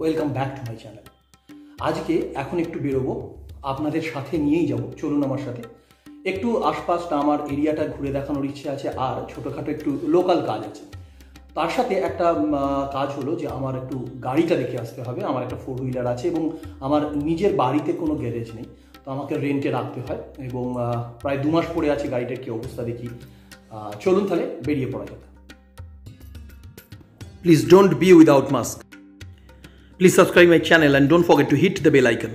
Welcome back to my channel. आज के एखन एकटू बेरोबो आपनादेर साथे नियेई जाबो, चलुन आमार साथे। एकटू आशपाशटा आमार एरियाटा घुरे देखानोर इच्छा आछे आर छोटोखाटो एकटू लोकल काज आछे। तार साथे एकटा काज हलो जे आमार एकटू गाड़ीटा देखे आसते हबे। आमार एकटा फोर हुइलार आछे एबं आमार निजेर बाड़ीते कोनो ग्यारेज नेई, तो आमाके रेंटे राखते हय एबं प्राय 2 मास परे आछे। गाड़ीटार कि अवस्था देखि, चलुन ताहले बेरिये पड़ा जाक। Please don't be without mask. Please subscribe my channel and don't forget to hit the bell icon.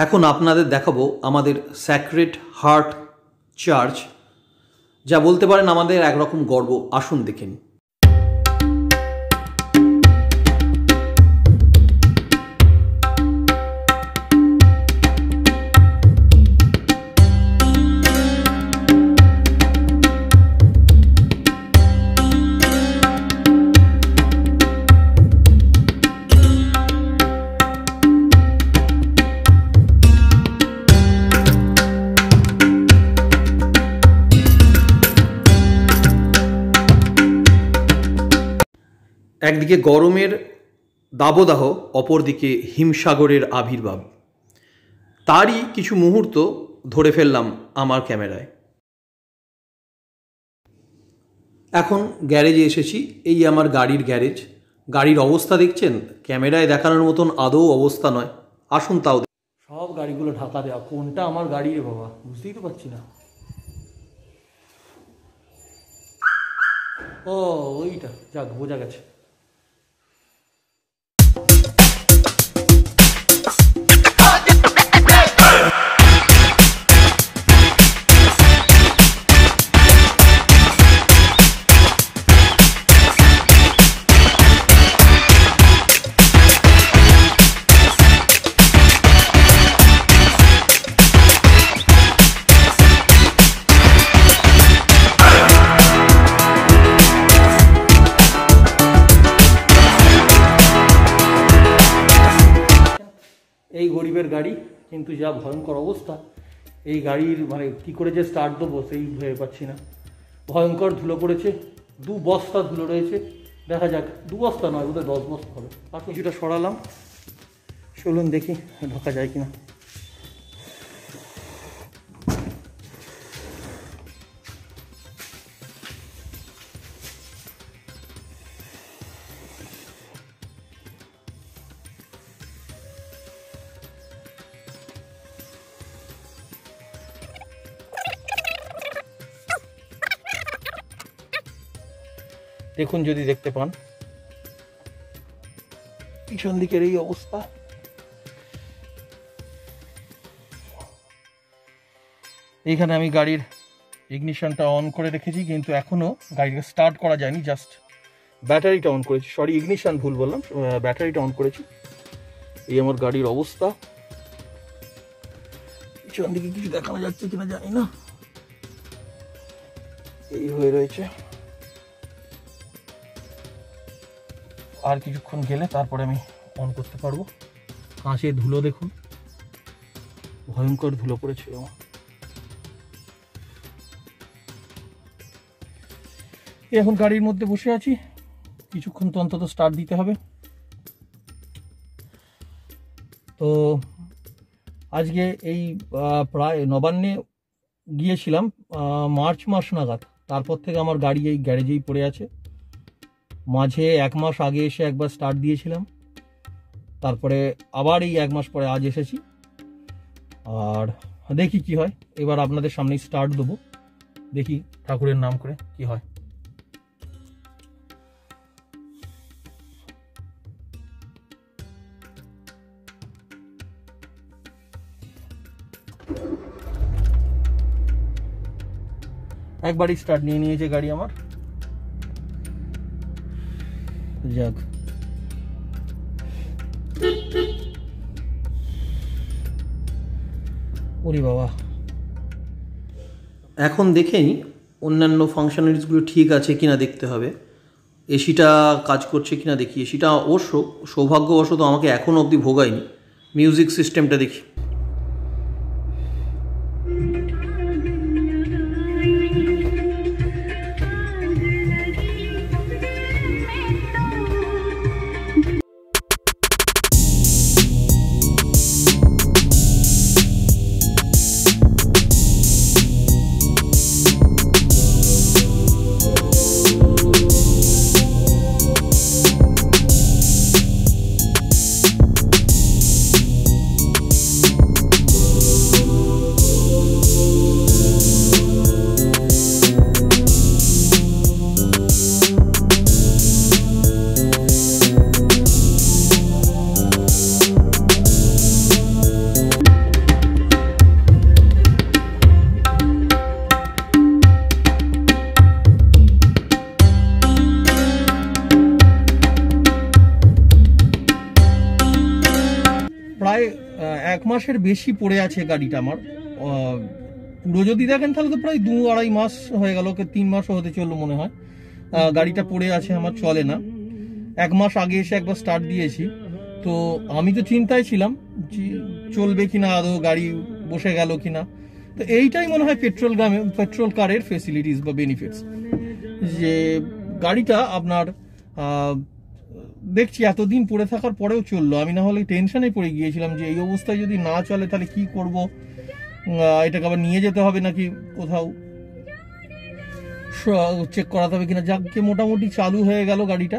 एखन आपनादेर देखाबो आमादेर सैक्रेड हार्ट चार्च, जा बोलते पारेन आमादेर एक रकम गर्व। आसुन देखें। একদিকে গরমের দাবদাহ, অপরদিকে হিমসাগরের আবির্ভাব, তারই কিছু মুহূর্ত ধরে ফেললাম আমার ক্যামেরায়। এখন গ্যারেজে এসেছি। এই আমার গাড়ির গ্যারেজ। গাড়ির অবস্থা দেখছেন, ক্যামেরায় দেখানোর মতন আদৌ অবস্থা নয়। আসুন তাও সব গাড়িগুলো ঢাকা দেওয়া। কোনটা আমার গাড়ি রে বাবা, বুঝতেই তো পারছি না। ও ওইটা, যাক বোঝা গেছে। এই গরিবের গাড়ি, কিন্তু যা ভয়ঙ্কর অবস্থা এই গাড়ির, মানে কি করে যে স্টার্ট দেবো সেই ভয় পাচ্ছি না। ভয়ঙ্কর ধুলো পড়েছে, 2 বস্তা ধুলো রয়েছে। দেখা যাক, 2 বস্তা নয়, ওদের 10 বস্তা হবে। আর কিছুটা সরালাম, চলুন দেখি ঢাকা যায় কিনা। দেখুন যদি দেখতে পান পিছন দিকের এই অবস্থা। এইখানে আমি গাড়ির ইগনিশনটা অন করে রেখেছি, কিন্তু এখনো গাড়িটা স্টার্ট করা যায়নি। জাস্ট ব্যাটারিটা অন করেছি, সরি ইগনিশন ভুল বললাম, ব্যাটারিটা অন করেছি। এই আমার গাড়ির অবস্থা। পিছন দিকে কিছু দেখানো যাচ্ছে কিনা জানি না, এই হয়ে রয়েছে। আর কিছুক্ষণ গেলে তারপরে আমি অন করতে পারবো। কাঁচে ধুলো দেখুন, ভয়ঙ্কর ধুলো পড়েছিল। এখন গাড়ির মধ্যে বসে আছি, কিছুক্ষণ তো অন্তত স্টার্ট দিতে হবে। তো আজকে এই প্রায় নবান্নে গিয়েছিলাম মার্চ মাস নাগাদ। তারপর থেকে আমার গাড়ি এই গ্যারেজেই পড়ে আছে। মাঝে 1 মাস আগে এসে একবার স্টার্ট দিয়েছিলাম, তারপরে আবার এই 1 মাস পরে আজ এসেছি। আর দেখি কি হয়, এবার আপনাদের সামনে স্টার্ট দেবো, দেখি ঠাকুরের নাম করে কি হয়। একবারই স্টার্ট নিয়ে নিয়েছে গাড়ি আমার। যাক, ओरे बाबा এখন দেখেই অন্যান্য ফাংশনালিটিসগুলো ঠিক আছে কিনা দেখতে হবে। এসিটা কাজ করছে কিনা দেখি। এসিটা অবশ্য সৌভাগ্যবশত আমাকে এখনও অবধি ভোগায়নি। মিউজিক সিস্টেমটা দেখি। एक मासेर बेशी पड़े आछे गाड़ीटा आमार पुरो जदि देखें ताहले तो प्राय 2-2.5 मास हये गेलो कि 3 मासो होते चललो मने हय। गाड़ीटा पड़े आछे आमार चले ना। एक मास आगे एसे एकबार स्टार्ट दिएछि तो आमी तो चिंताय छिलाम जे चलबे किना आदौ गाड़ी बसे गेलो किना। तो एइटाई मने हय पेट्रोल कारेर फैसिलिटीज बा बेनिफिट्स जे गाड़ीटा आपनार देखছি এতদিন পড়ে থাকার পরেও চললো। আমি না হলে টেনশনে পড়ে গিয়েছিলাম যে এই অবস্থায় যদি না চলে তাহলে কি করব, এটাকে আবার নিয়ে যেতে হবে নাকি কোথাও চেক করাতে হবে কিনা। যাকে মোটামুটি চালু হয়ে গেল গাড়িটা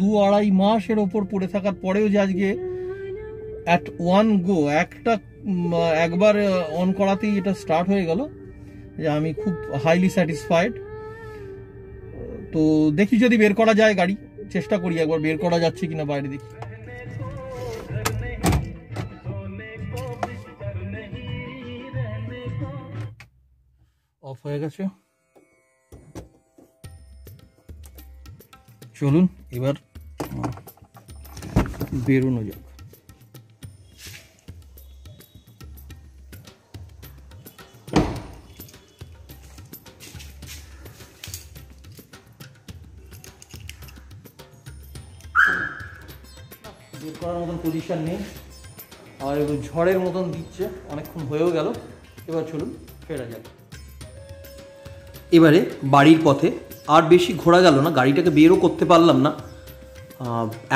2-2.5 মাসের ওপর পড়ে থাকার পরেও যে আজকে অ্যাট ওয়ান গো একবার অন করাতেই এটা স্টার্ট হয়ে গেল, যে আমি খুব হাইলি স্যাটিসফাইড। তো দেখি যদি বের করা যায় গাড়ি, চেষ্টা করি একবার বের করা যাচ্ছে কিনা বাইরে দেখি। অফ হয়ে গেছে। চলুন এবার বেরোনো যাক। করার মতন পজিশন নেই আর এবার ঝড়ের মতন দিচ্ছে, অনেকক্ষণ হয়েও গেল। এবার চলুন ফেরা যাক। এবারে বাড়ির পথে আর বেশি ঘোরা গেল না, গাড়িটাকে বেরও করতে পারলাম না,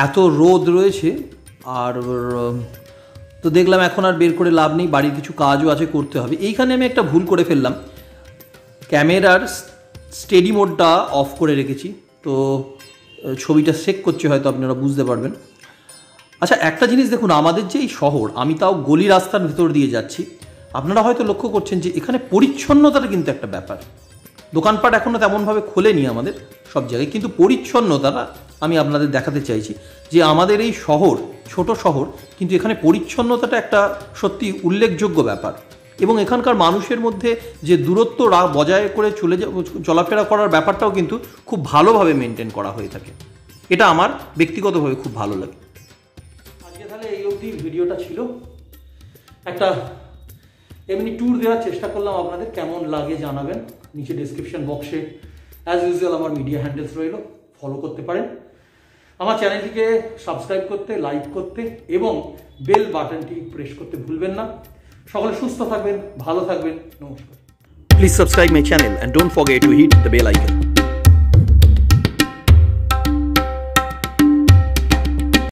এত রোদ রয়েছে। আর তো দেখলাম এখন আর বের করে লাভ নেই, বাড়ির কিছু কাজও আছে করতে হবে। এইখানে আমি একটা ভুল করে ফেললাম, ক্যামেরার স্টেডি মোডটা অফ করে রেখেছি, তো ছবিটা চেক করছে হয়তো আপনারা বুঝতে পারবেন। আচ্ছা একটা জিনিস দেখুন, আমাদের যে এই শহর, আমি তাও গলি রাস্তার ভিতর দিয়ে যাচ্ছি, আপনারা হয়তো লক্ষ্য করছেন যে এখানে পরিচ্ছন্নতার কিন্তু একটা ব্যাপার। দোকানপাট এখনও তেমনভাবে খোলেনি আমাদের সব জায়গায়, কিন্তু পরিচ্ছন্নতাটা আমি আপনাদের দেখাতে চাইছি যে আমাদের এই শহর ছোট শহর, কিন্তু এখানে পরিচ্ছন্নতাটা একটা সত্যি উল্লেখযোগ্য ব্যাপার। এবং এখানকার মানুষের মধ্যে যে দূরত্ব বজায় করে চলাফেরা করার ব্যাপারটাও কিন্তু খুব ভালোভাবে মেনটেন করা হয়ে থাকে, এটা আমার ব্যক্তিগতভাবে খুব ভালো লাগে। ভিডিওটা ছিল একটা এমনি ট্যুর দেওয়ার চেষ্টা করলাম, আপনাদের কেমন লাগে জানাবেন। নিচে ডেসক্রিপশন বক্সে অ্যাজ ইউজুয়াল আমার মিডিয়া হ্যান্ডেলস রইল, ফলো করতে পারেন। আমার চ্যানেলটিকে সাবস্ক্রাইব করতে, লাইক করতে এবং বেল বাটনটি প্রেস করতে ভুলবেন না। সকলে সুস্থ থাকবেন, ভালো থাকবেন, নমস্কার। Please subscribe my channel and don't forget to hit the bell icon.